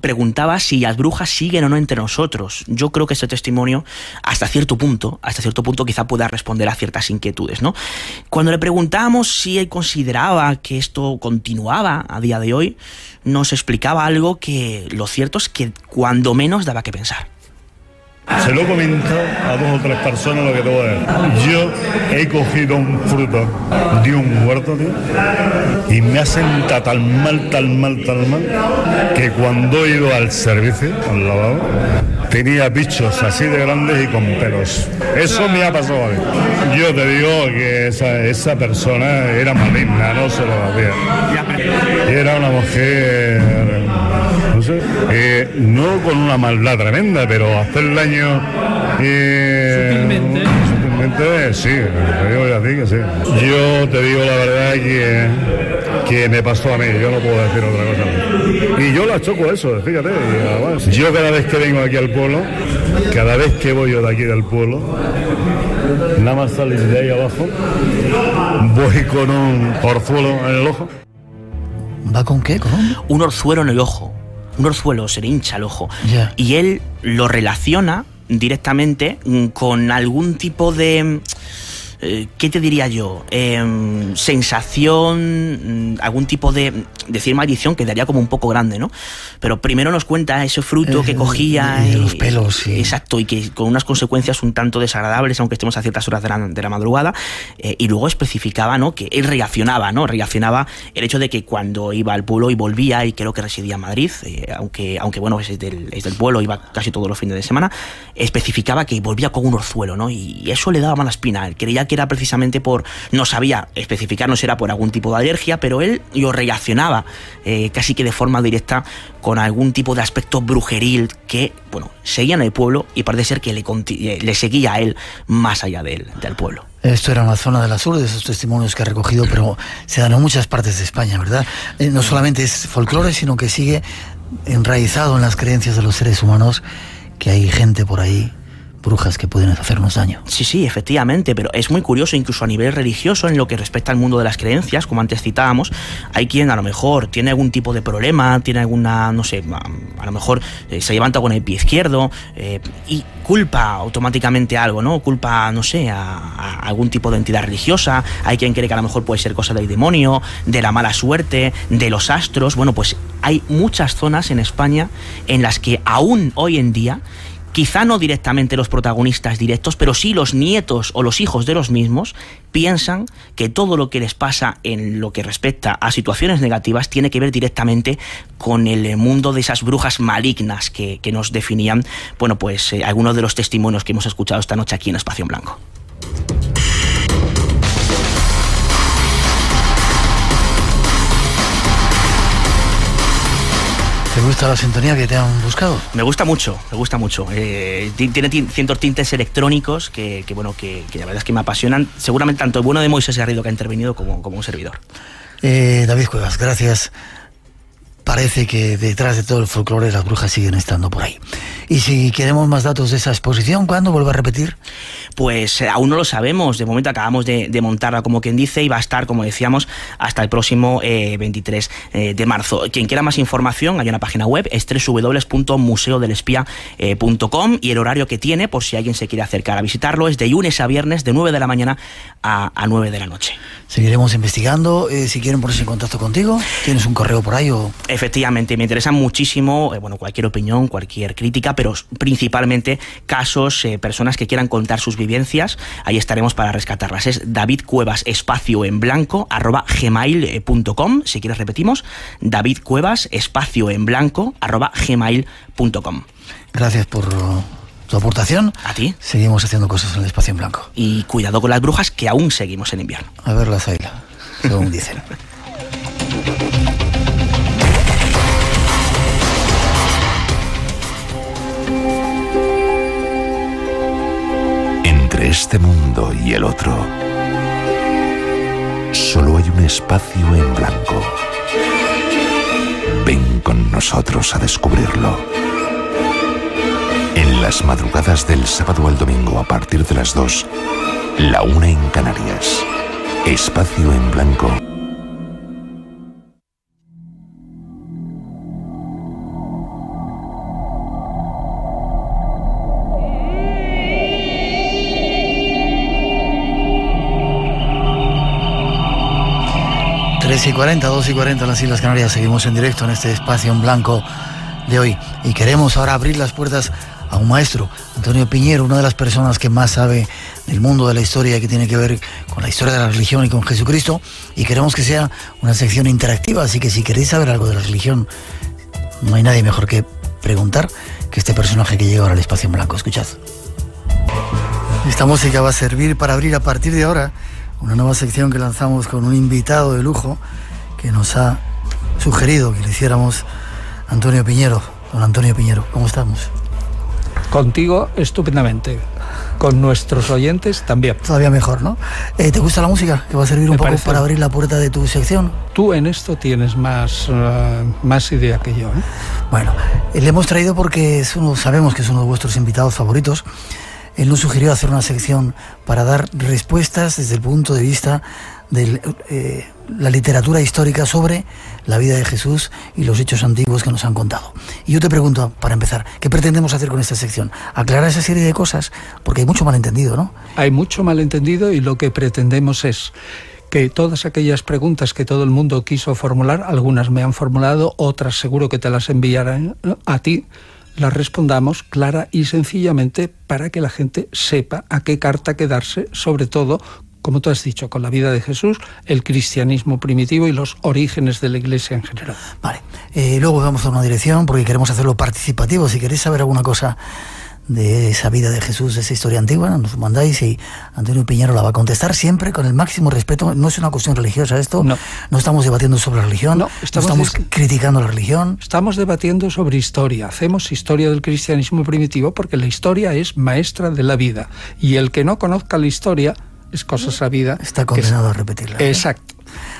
preguntaba si las brujas siguen o no entre nosotros. Yo creo que este testimonio, hasta cierto punto quizá pueda responder a ciertas inquietudes, ¿no? Cuando le preguntamos si él consideraba que esto continuaba a día de hoy, nos explicaba algo que lo cierto es que cuando menos daba que pensar. Se lo he comentado a dos o tres personas lo que te voy a decir. Yo he cogido un fruto de un huerto, tío, y me ha sentado tan mal, que cuando he ido al servicio, al lavabo, tenía bichos así de grandes y con pelos. Eso me ha pasado a mí. Yo te digo que esa persona era maligna, no se lo hacía. Era una mujer, no sé, no con una maldad tremenda, pero hacer el año... sutilmente, sí, te digo yo a ti que sí. Yo te digo la verdad que me pasó a mí, yo no puedo decir otra cosa. Y yo la choco eso, fíjate. Además, yo cada vez que vengo aquí al pueblo, cada vez que voy yo de aquí del pueblo, nada más salir de ahí abajo, voy con un orzuelo en el ojo. ¿Va con qué? ¿Con un orzuelo en el ojo? Un orzuelo, se le hincha el ojo. Yeah. Y él lo relaciona directamente con algún tipo de... ¿qué te diría yo? Sensación, algún tipo de... decir maldición quedaría como un poco grande, ¿no? Pero primero nos cuenta ese fruto que cogía... de los pelos, sí. Exacto, y que con unas consecuencias un tanto desagradables, aunque estemos a ciertas horas de la madrugada, y luego especificaba, ¿no?, que él reaccionaba, ¿no? Reaccionaba el hecho de que cuando iba al pueblo y volvía, y creo que residía en Madrid, aunque bueno, es del pueblo, iba casi todos los fines de semana, especificaba que volvía con un orzuelo, ¿no? Y eso le daba mala espina, él creía que era precisamente por... no sabía especificarnos, era por algún tipo de alergia, pero él lo reaccionaba casi que de forma directa con algún tipo de aspecto brujeril que, bueno, seguía en el pueblo y parece ser que le seguía a él más allá del pueblo. Esto era una zona de las Hurdes, esos testimonios que ha recogido, pero se dan en muchas partes de España, ¿verdad? No solamente es folclore, sino que sigue enraizado en las creencias de los seres humanos, que hay gente por ahí, brujas, que pueden hacernos daño. Sí, efectivamente, pero es muy curioso incluso a nivel religioso en lo que respecta al mundo de las creencias, como antes citábamos. Hay quien a lo mejor tiene algún tipo de problema, tiene alguna, no sé, a lo mejor se levanta con el pie izquierdo y culpa automáticamente algo, ¿no? Culpa, no sé, a algún tipo de entidad religiosa. Hay quien cree que a lo mejor puede ser cosa del demonio, de la mala suerte, de los astros. Bueno, pues hay muchas zonas en España en las que aún hoy en día, quizá no directamente los protagonistas directos, pero sí los nietos o los hijos de los mismos, piensan que todo lo que les pasa en lo que respecta a situaciones negativas tiene que ver directamente con el mundo de esas brujas malignas que nos definían, bueno, pues algunos de los testimonios que hemos escuchado esta noche aquí en Espacio en Blanco. ¿Te gusta la sintonía que te han buscado? Me gusta mucho. Tiene ciertos tintes electrónicos que la verdad es que me apasionan. Seguramente tanto el bueno de Moisés Garrido, que ha intervenido, como un servidor. David Cuevas, gracias. Parece que detrás de todo el folclore las brujas siguen estando por ahí. Y si queremos más datos de esa exposición, ¿cuándo vuelve a repetir? Pues aún no lo sabemos. De momento acabamos de montarla, como quien dice, y va a estar, como decíamos, hasta el próximo 23 de marzo. Quien quiera más información, hay una página web, es www.museodelespía.com, y el horario que tiene, por si alguien se quiere acercar a visitarlo, es de lunes a viernes, de 9 de la mañana a 9 de la noche. Seguiremos investigando. Si quieren ponerse en contacto contigo, ¿tienes un correo por ahí o...? Efectivamente, me interesa muchísimo cualquier opinión, cualquier crítica, pero principalmente casos, personas que quieran contar sus vivencias. Ahí estaremos para rescatarlas. Es davidcuevasespacioenblanco@gmail.com. Si quieres repetimos, davidcuevasespacioenblanco@gmail.com. Gracias por tu aportación. A ti. Seguimos haciendo cosas en el Espacio en Blanco. Y cuidado con las brujas, que aún seguimos en invierno. A ver las ailas, según dicen. Entre este mundo y el otro, solo hay un espacio en blanco. Ven con nosotros a descubrirlo. En las madrugadas del sábado al domingo, a partir de las 2, la 1 en Canarias. Espacio en Blanco. 13:40, 12:40 en las Islas Canarias. Seguimos en directo en este espacio en blanco de hoy. Y queremos ahora abrir las puertas a un maestro, Antonio Piñero, una de las personas que más sabe del mundo de la historia, que tiene que ver con la historia de la religión y con Jesucristo, y queremos que sea una sección interactiva, así que si queréis saber algo de la religión, no hay nadie mejor que preguntar que este personaje que llega ahora al espacio en blanco. Escuchad. Esta música va a servir para abrir a partir de ahora una nueva sección que lanzamos con un invitado de lujo que nos ha sugerido que le hiciéramos Antonio Piñero. Don Antonio Piñero, ¿cómo estamos? Contigo estupendamente, con nuestros oyentes también. Todavía mejor, ¿no? ¿Te gusta la música? Que va a servir un poco para abrir la puerta de tu sección. Tú en esto tienes más idea que yo, ¿eh? Bueno, le hemos traído porque es uno, sabemos que es uno de vuestros invitados favoritos. Él nos sugirió hacer una sección para dar respuestas desde el punto de vista de la literatura histórica sobre la vida de Jesús y los hechos antiguos que nos han contado. Y yo te pregunto, para empezar, ¿qué pretendemos hacer con esta sección? Aclarar esa serie de cosas, porque hay mucho malentendido, ¿no? Hay mucho malentendido, y lo que pretendemos es que todas aquellas preguntas que todo el mundo quiso formular, algunas me han formulado, otras seguro que te las enviarán a ti, las respondamos clara y sencillamente para que la gente sepa a qué carta quedarse, sobre todo, como tú has dicho, con la vida de Jesús, el cristianismo primitivo y los orígenes de la Iglesia en general. Vale, luego vamos a una dirección porque queremos hacerlo participativo. Si queréis saber alguna cosa de esa vida de Jesús, de esa historia antigua, nos mandáis y Antonio Piñero la va a contestar siempre con el máximo respeto. No es una cuestión religiosa esto, no estamos debatiendo sobre religión, no estamos criticando la religión. Estamos debatiendo sobre historia, hacemos historia del cristianismo primitivo porque la historia es maestra de la vida, y el que no conozca la historia es cosa sabida. Está condenado a repetirla. Exacto.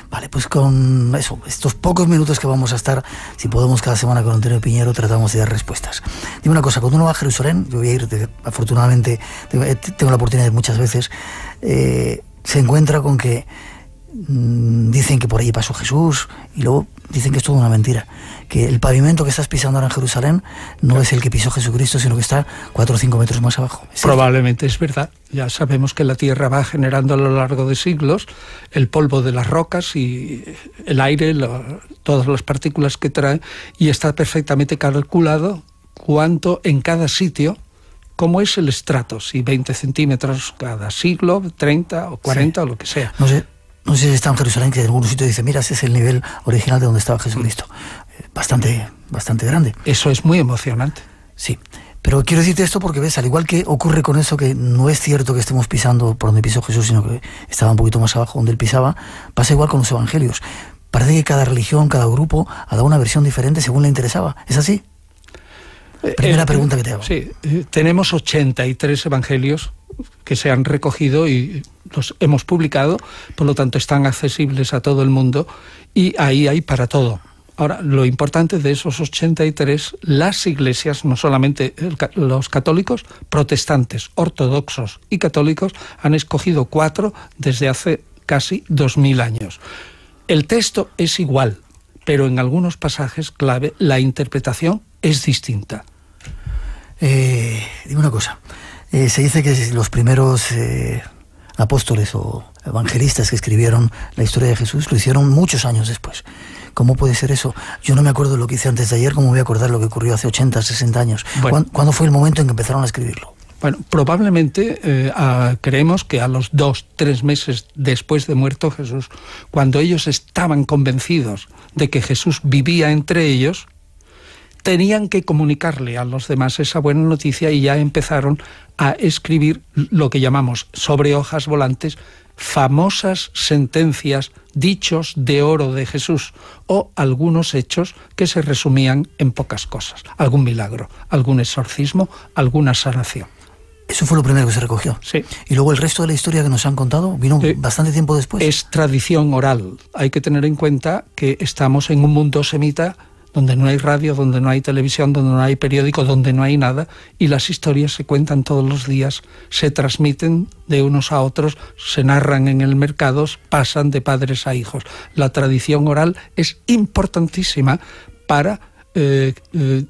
Vale, pues con eso, estos pocos minutos que vamos a estar, si podemos cada semana con Antonio Piñero, tratamos de dar respuestas. Dime una cosa, cuando uno va a Jerusalén, yo voy a ir, afortunadamente, tengo la oportunidad de muchas veces, se encuentra con que dicen que por allí pasó Jesús y luego dicen que es toda una mentira, que el pavimento que estás pisando ahora en Jerusalén no es el que pisó Jesucristo, sino que está 4 o 5 metros más abajo. ¿Es probablemente cierto? Es verdad, ya sabemos que la tierra va generando a lo largo de siglos el polvo de las rocas y el aire, todas las partículas que trae, y está perfectamente calculado cuánto en cada sitio, cómo es el estrato, si 20 centímetros cada siglo, 30 o 40 o lo que sea. No sé si está en Jerusalén, que en algún sitio dice, mira, ese es el nivel original de donde estaba Jesucristo. Bastante grande. Eso es muy emocionante. Sí, pero quiero decirte esto porque, ves, al igual que ocurre con eso, que no es cierto que estemos pisando por donde pisó Jesús, sino que estaba un poquito más abajo donde él pisaba, pasa igual con los evangelios. Parece que cada religión, cada grupo, ha dado una versión diferente según le interesaba. ¿Es así? Primera pregunta que te hago. Sí, tenemos 83 evangelios que se han recogido y los hemos publicado, por lo tanto están accesibles a todo el mundo y ahí hay para todo. Ahora, lo importante de esos 83, las iglesias, no solamente los católicos, protestantes, ortodoxos y católicos, han escogido 4 desde hace casi 2000 años. El texto es igual, pero en algunos pasajes clave la interpretación es distinta. Dime una cosa. Se dice que los primeros apóstoles o evangelistas que escribieron la historia de Jesús lo hicieron muchos años después. ¿Cómo puede ser eso? Yo no me acuerdo lo que hice antes de ayer, ¿cómo voy a acordar lo que ocurrió hace 80, 60 años? Bueno, ¿cuándo fue el momento en que empezaron a escribirlo? Bueno, probablemente creemos que a los 2-3 meses después de muerto Jesús, cuando ellos estaban convencidos de que Jesús vivía entre ellos, tenían que comunicarle a los demás esa buena noticia y ya empezaron a escribir lo que llamamos sobre hojas volantes, famosas sentencias, dichos de oro de Jesús o algunos hechos que se resumían en pocas cosas, algún milagro, algún exorcismo, alguna sanación. Eso fue lo primero que se recogió. Sí. Y luego el resto de la historia que nos han contado vino bastante tiempo después. Es tradición oral. Hay que tener en cuenta que estamos en un mundo semita donde no hay radio, donde no hay televisión, donde no hay periódico, donde no hay nada, y las historias se cuentan todos los días, se transmiten de unos a otros, se narran en el mercado, pasan de padres a hijos. La tradición oral es importantísima para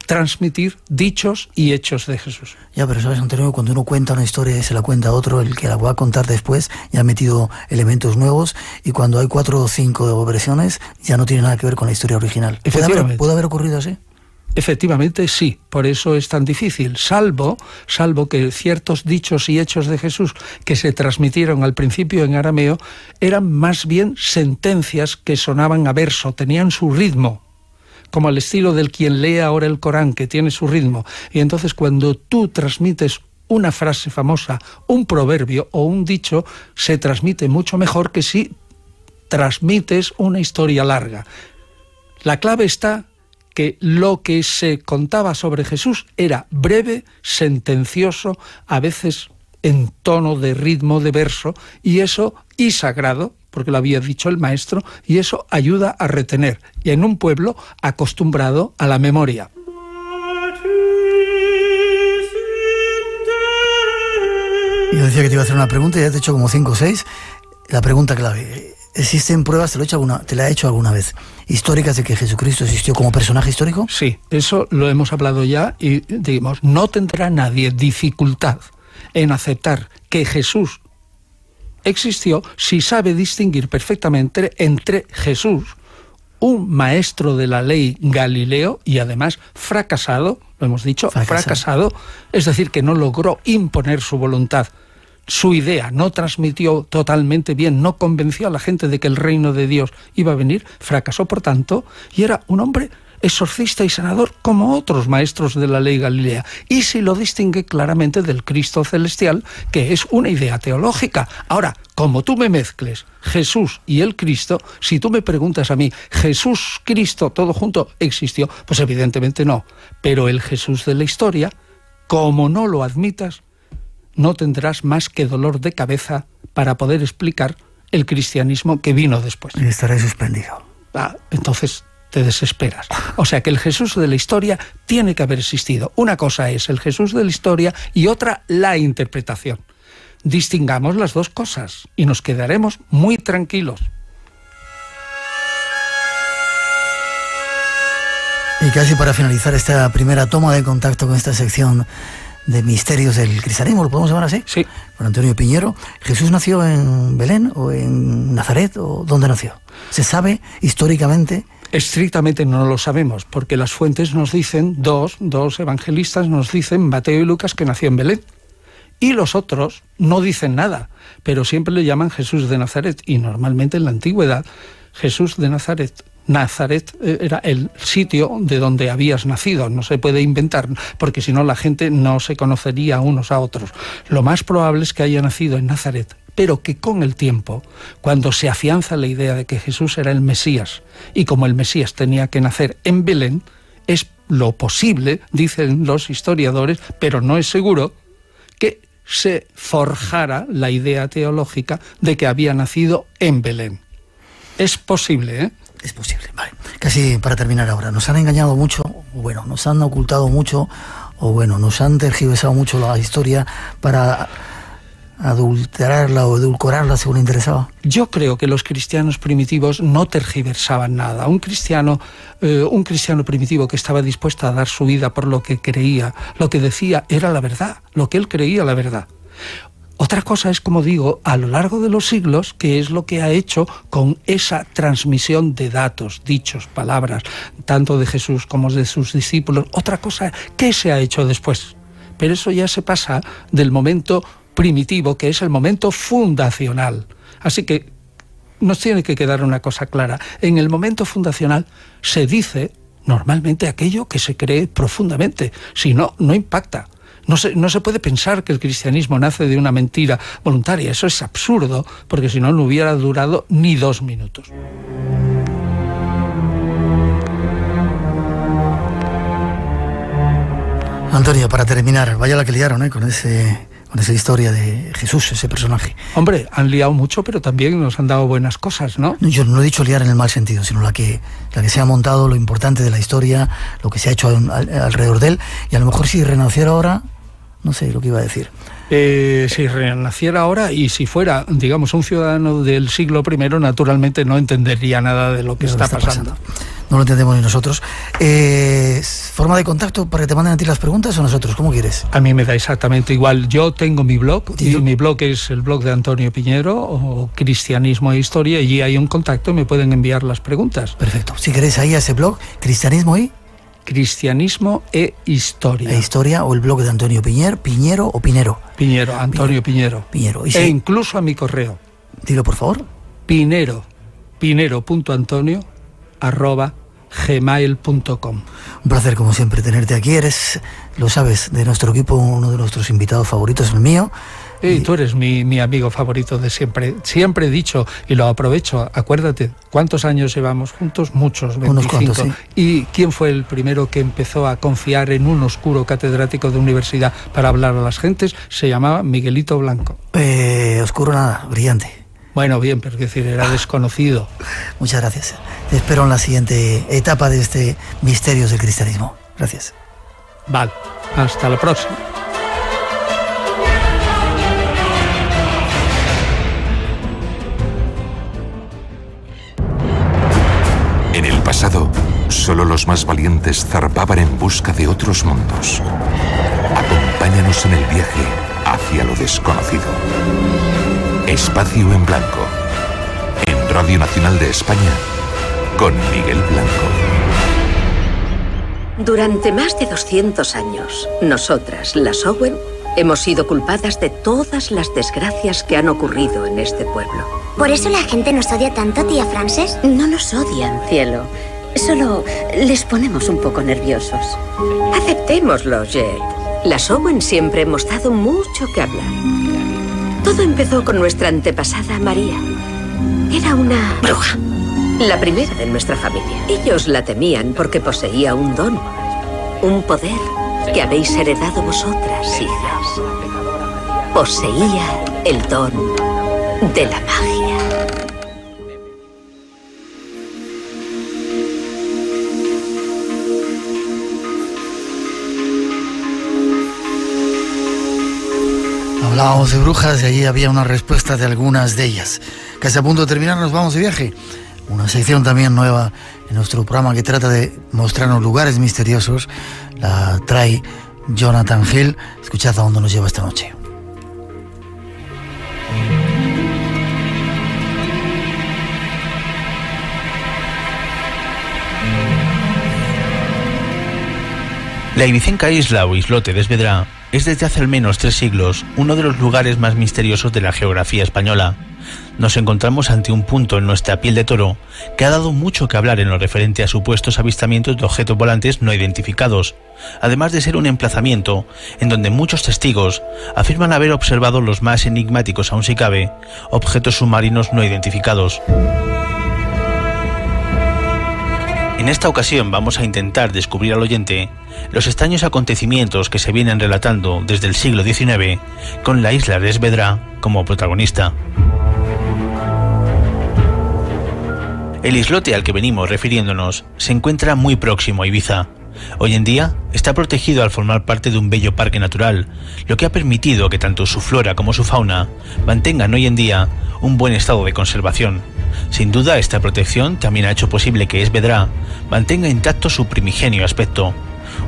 transmitir dichos y hechos de Jesús. Ya, pero sabes, Antonio, cuando uno cuenta una historia y se la cuenta a otro, el que la va a contar después ya ha metido elementos nuevos, y cuando hay 4 o 5 versiones ya no tiene nada que ver con la historia original. ¿Puede haber ocurrido así? Efectivamente sí, por eso es tan difícil, salvo que ciertos dichos y hechos de Jesús que se transmitieron al principio en arameo eran más bien sentencias que sonaban a verso, tenían su ritmo, como al estilo del quien lee ahora el Corán, que tiene su ritmo. Y entonces cuando tú transmites una frase famosa, un proverbio o un dicho, se transmite mucho mejor que si transmites una historia larga. La clave está que lo que se contaba sobre Jesús era breve, sentencioso, a veces en tono de ritmo de verso, y eso, y sagrado, porque lo había dicho el maestro, y eso ayuda a retener, y en un pueblo acostumbrado a la memoria. Yo decía que te iba a hacer una pregunta, y ya te he hecho como 5 o 6, la pregunta clave. ¿Existen pruebas, te la he hecho alguna vez, históricas de que Jesucristo existió como personaje histórico? Sí, eso lo hemos hablado ya, y digamos, no tendrá nadie dificultad en aceptar que Jesús existió si sabe distinguir perfectamente entre Jesús, un maestro de la ley galileo y además fracasado, lo hemos dicho, fracasado, es decir, que no logró imponer su voluntad, su idea, no transmitió totalmente bien, no convenció a la gente de que el reino de Dios iba a venir, fracasó por tanto, y era un hombre exorcista y sanador como otros maestros de la ley galilea, y se lo distingue claramente del Cristo celestial, que es una idea teológica. Ahora, como tú me mezcles Jesús y el Cristo, si tú me preguntas a mí, ¿Jesús, Cristo, todo junto existió? Pues evidentemente no, pero el Jesús de la historia, como no lo admitas, no tendrás más que dolor de cabeza para poder explicar el cristianismo que vino después. Y estaré suspendido. Ah, entonces te desesperas. O sea que el Jesús de la historia tiene que haber existido. Una cosa es el Jesús de la historia y otra la interpretación. Distingamos las dos cosas y nos quedaremos muy tranquilos. Y casi para finalizar esta primera toma de contacto con esta sección de misterios del cristianismo, ¿lo podemos llamar así? Sí. Con Antonio Piñero. ¿Jesús nació en Belén o en Nazaret o dónde nació? ¿Se sabe históricamente? Estrictamente no lo sabemos, porque las fuentes nos dicen, dos evangelistas nos dicen, Mateo y Lucas, que nació en Belén. Y los otros no dicen nada, pero siempre le llaman Jesús de Nazaret. Y normalmente en la antigüedad, Jesús de Nazaret. Nazaret era el sitio de donde habías nacido, no se puede inventar, porque si no la gente no se conocería unos a otros. Lo más probable es que haya nacido en Nazaret, pero que con el tiempo, cuando se afianza la idea de que Jesús era el Mesías, y como el Mesías tenía que nacer en Belén, es lo posible, dicen los historiadores, pero no es seguro, que se forjara la idea teológica de que había nacido en Belén. Es posible, ¿eh? Es posible, vale. Casi para terminar ahora, nos han engañado mucho, o bueno, nos han ocultado mucho, o bueno, nos han tergiversado mucho la historia para adulterarla o edulcorarla según interesaba. Yo creo que los cristianos primitivos no tergiversaban nada. Un cristiano primitivo que estaba dispuesto a dar su vida por lo que creía, lo que decía era la verdad, lo que él creía la verdad. Otra cosa es, como digo, a lo largo de los siglos, que es lo que ha hecho con esa transmisión de datos, dichos, palabras, tanto de Jesús como de sus discípulos. Otra cosa, ¿qué se ha hecho después? Pero eso ya se pasa del momento primitivo, que es el momento fundacional. Así que nos tiene que quedar una cosa clara. En el momento fundacional se dice normalmente aquello que se cree profundamente, si no, no impacta. No se puede pensar que el cristianismo nace de una mentira voluntaria. Eso es absurdo, porque si no, no hubiera durado ni 2 minutos. Antonio, para terminar, vaya la que liaron, ¿eh? con esa historia de Jesús, ese personaje. Hombre, han liado mucho, pero también nos han dado buenas cosas, ¿no? Yo no he dicho liar en el mal sentido, sino la que se ha montado, lo importante de la historia, lo que se ha hecho alrededor de él, y a lo mejor si renaciera ahora, no sé lo que iba a decir. Si renaciera ahora y si fuera, digamos, un ciudadano del siglo I, naturalmente no entendería nada de lo que está pasando. no lo entendemos ni nosotros. ¿Forma de contacto para que te manden a ti las preguntas o nosotros? ¿Cómo quieres? A mí me da exactamente igual. Yo tengo mi blog, y mi blog es el blog de Antonio Piñero, o Cristianismo e Historia, y hay un contacto y me pueden enviar las preguntas. Perfecto. Si queréis ahí a ese blog, Cristianismo e Historia. E Historia, o el blog de Antonio Piñero. Piñero, Antonio Piñero. ¿Y si? E incluso a mi correo. Dilo, por favor. pinero.antonio@gmail.com. Un placer, como siempre, tenerte aquí. Eres, lo sabes, de nuestro equipo, uno de nuestros invitados favoritos, el mío. Y tú eres mi amigo favorito de siempre. Siempre he dicho, y lo aprovecho, acuérdate, ¿cuántos años llevamos juntos? Muchos, 25. Unos cuantos, sí. ¿Y quién fue el primero que empezó a confiar en un oscuro catedrático de universidad para hablar a las gentes? Se llamaba Miguelito Blanco. Oscuro nada, brillante. Bueno, bien, pero quiero decir, era desconocido. Muchas gracias. Te espero en la siguiente etapa de este Misterios del Cristianismo. Gracias. Vale, hasta la próxima. En el pasado, solo los más valientes zarpaban en busca de otros mundos. Acompáñanos en el viaje hacia lo desconocido. Espacio en Blanco, en Radio Nacional de España, con Miguel Blanco. Durante más de 200 años, nosotras, las Owen, hemos sido culpadas de todas las desgracias que han ocurrido en este pueblo. ¿Por eso la gente nos odia tanto, tía Frances? No nos odian, cielo. Solo les ponemos un poco nerviosos. Aceptémoslo, Jade. Las Owen siempre hemos dado mucho que hablar. Todo empezó con nuestra antepasada María. Era una bruja, la primera de nuestra familia. Ellos la temían porque poseía un don, un poder que habéis heredado vosotras, hijas. Poseía el don de la magia. Hablábamos de brujas y allí había unas respuestas de algunas de ellas. Casi a punto de terminar, nos vamos de viaje. Una sección también nueva en nuestro programa que trata de mostrarnos lugares misteriosos. La trae Jonathan Hill. Escuchad a dónde nos lleva esta noche. La ibicenca isla o islote de Es Vedrá es desde hace al menos 3 siglos uno de los lugares más misteriosos de la geografía española. Nos encontramos ante un punto en nuestra piel de toro que ha dado mucho que hablar en lo referente a supuestos avistamientos de objetos volantes no identificados, además de ser un emplazamiento en donde muchos testigos afirman haber observado los más enigmáticos, aún si cabe, objetos submarinos no identificados. En esta ocasión vamos a intentar descubrir al oyente los extraños acontecimientos que se vienen relatando desde el siglo XIX con la isla de Es Vedrá como protagonista. El islote al que venimos refiriéndonos se encuentra muy próximo a Ibiza. Hoy en día está protegido al formar parte de un bello parque natural, lo que ha permitido que tanto su flora como su fauna mantengan hoy en día un buen estado de conservación. Sin duda, esta protección también ha hecho posible que Es Vedrá mantenga intacto su primigenio aspecto,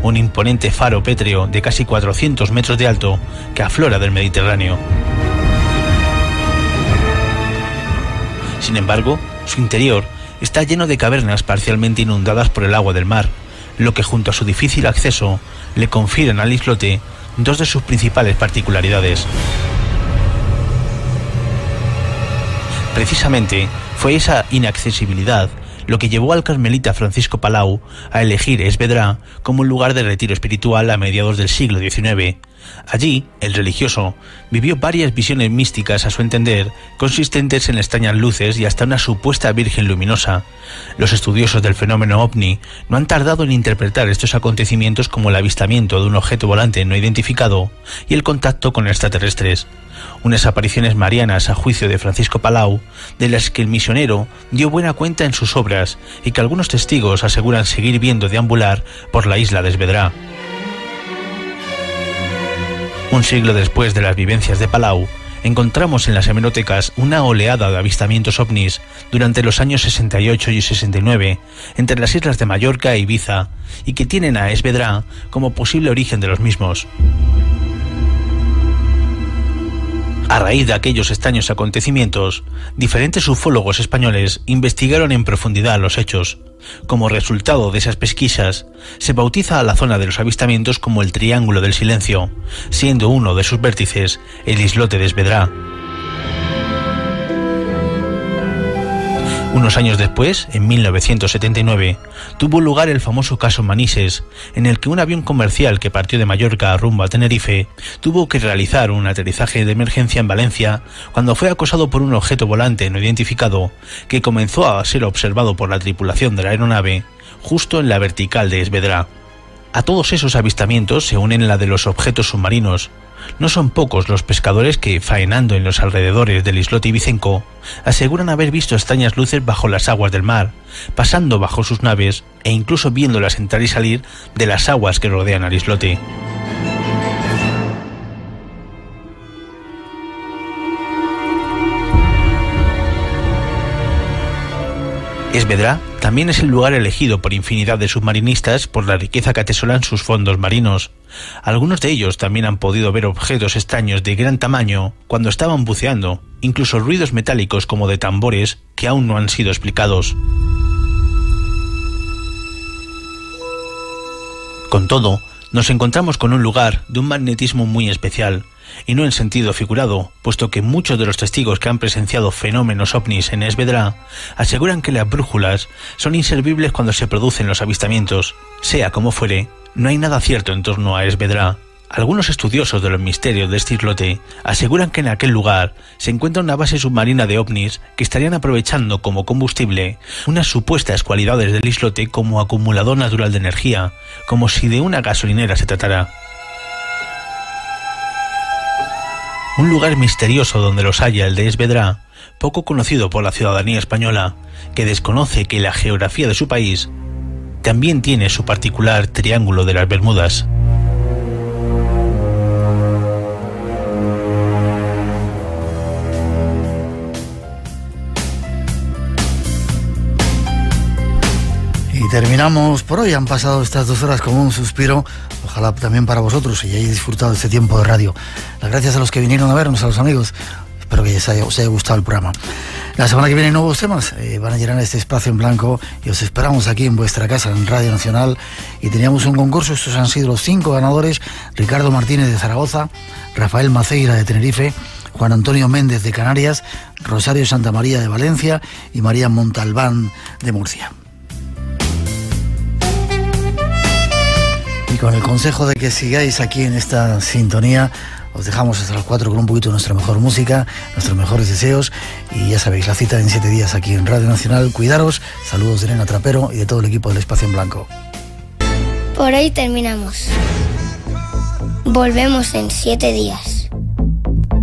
un imponente faro pétreo de casi 400 metros de alto que aflora del Mediterráneo. Sin embargo, su interior está lleno de cavernas parcialmente inundadas por el agua del mar, lo que junto a su difícil acceso le confieren al islote 2 de sus principales particularidades. Precisamente fue esa inaccesibilidad lo que llevó al carmelita Francisco Palau a elegir Es Vedrá como un lugar de retiro espiritual a mediados del siglo XIX. Allí, el religioso vivió varias visiones místicas a su entender, consistentes en extrañas luces y hasta una supuesta virgen luminosa. Los estudiosos del fenómeno ovni no han tardado en interpretar estos acontecimientos como el avistamiento de un objeto volante no identificado y el contacto con extraterrestres. Unas apariciones marianas a juicio de Francisco Palau, de las que el misionero dio buena cuenta en sus obras y que algunos testigos aseguran seguir viendo deambular por la isla de Es Vedrá. Un siglo después de las vivencias de Palau, encontramos en las hemerotecas una oleada de avistamientos ovnis durante los años 68 y 69 entre las islas de Mallorca e Ibiza, y que tienen a Es Vedrá como posible origen de los mismos. A raíz de aquellos extraños acontecimientos, diferentes ufólogos españoles investigaron en profundidad los hechos. Como resultado de esas pesquisas, se bautiza a la zona de los avistamientos como el Triángulo del Silencio, siendo uno de sus vértices el islote de Es Vedrá. Unos años después, en 1979, tuvo lugar el famoso caso Manises, en el que un avión comercial que partió de Mallorca rumbo a Tenerife tuvo que realizar un aterrizaje de emergencia en Valencia cuando fue acosado por un objeto volante no identificado que comenzó a ser observado por la tripulación de la aeronave justo en la vertical de Es Vedrá. A todos esos avistamientos se unen la de los objetos submarinos. No son pocos los pescadores que, faenando en los alrededores del islote ibicenco, aseguran haber visto extrañas luces bajo las aguas del mar, pasando bajo sus naves e incluso viéndolas entrar y salir de las aguas que rodean al islote. Es Vedrá también es el lugar elegido por infinidad de submarinistas por la riqueza que atesoran sus fondos marinos. Algunos de ellos también han podido ver objetos extraños de gran tamaño cuando estaban buceando, incluso ruidos metálicos como de tambores que aún no han sido explicados. Con todo, nos encontramos con un lugar de un magnetismo muy especial, y no en sentido figurado, puesto que muchos de los testigos que han presenciado fenómenos ovnis en Es Vedrá aseguran que las brújulas son inservibles cuando se producen los avistamientos. Sea como fuere, no hay nada cierto en torno a Es Vedrá. Algunos estudiosos de los misterios de este islote aseguran que en aquel lugar se encuentra una base submarina de ovnis que estarían aprovechando como combustible unas supuestas cualidades del islote como acumulador natural de energía, como si de una gasolinera se tratara. Un lugar misterioso donde los haya el de Es Vedrá, poco conocido por la ciudadanía española, que desconoce que la geografía de su país también tiene su particular Triángulo de las Bermudas. Y terminamos por hoy. Han pasado estas 2 horas como un suspiro. Ojalá también para vosotros y hayáis disfrutado este tiempo de radio. Las gracias a los que vinieron a vernos, a los amigos. Espero que os haya gustado el programa. La semana que viene nuevos temas van a llenar este espacio en blanco y os esperamos aquí en vuestra casa, en Radio Nacional. Y teníamos un concurso. Estos han sido los 5 ganadores: Ricardo Martínez de Zaragoza, Rafael Maceira de Tenerife, Juan Antonio Méndez de Canarias, Rosario Santa María de Valencia y María Montalbán de Murcia. Con el consejo de que sigáis aquí en esta sintonía, os dejamos hasta las 4 con un poquito de nuestra mejor música, nuestros mejores deseos, y ya sabéis, la cita en 7 días aquí en Radio Nacional. Cuidaros, saludos de Elena Trapero y de todo el equipo del Espacio en Blanco. Por hoy terminamos. Volvemos en 7 días.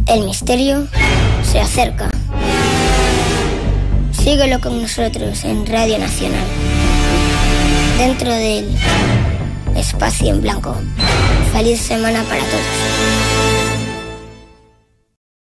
El misterio se acerca. Síguelo con nosotros en Radio Nacional. Dentro del Espacio en Blanco. Feliz semana para todos.